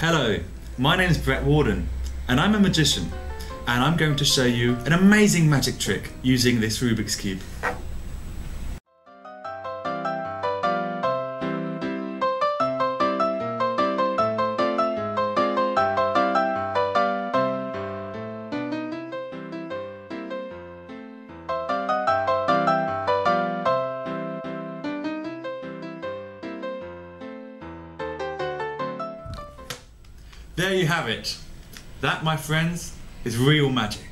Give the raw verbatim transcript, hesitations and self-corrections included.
Hello, my name is Brett Warden and I'm a magician, and I'm going to show you an amazing magic trick using this Rubik's Cube. There you have it. That, my friends, is real magic.